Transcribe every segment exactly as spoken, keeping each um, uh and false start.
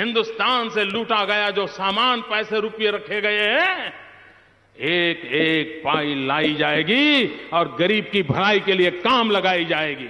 हिंदुस्तान से लूटा गया जो सामान पैसे रुपये रखे गए हैं, एक एक पाई लाई जाएगी और गरीब की भलाई के लिए काम लगाई जाएगी।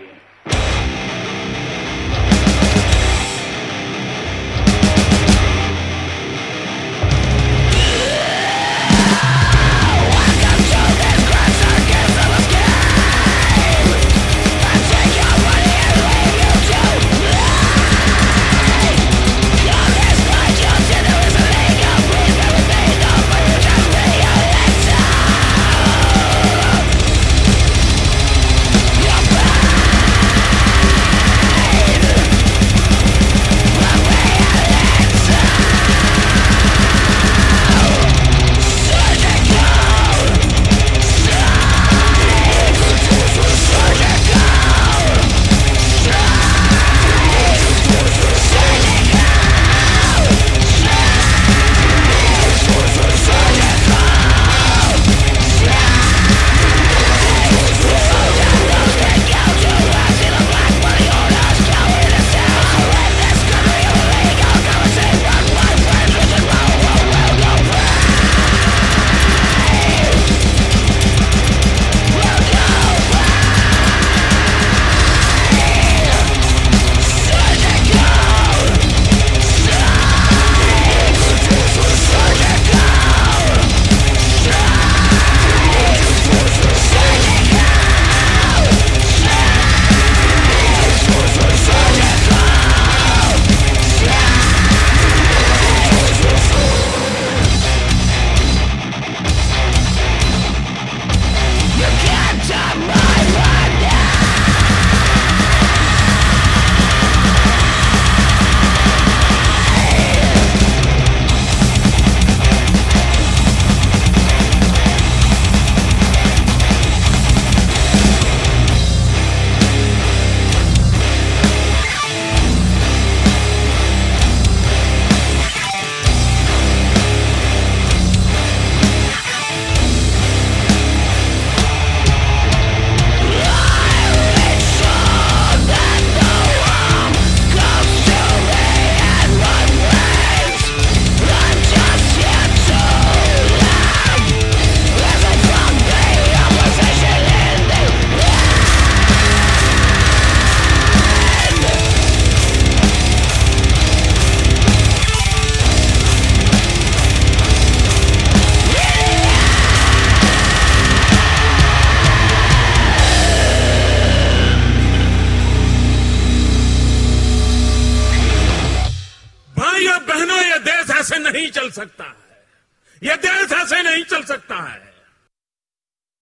नहीं चल सकता है, यह देश ऐसे नहीं चल सकता।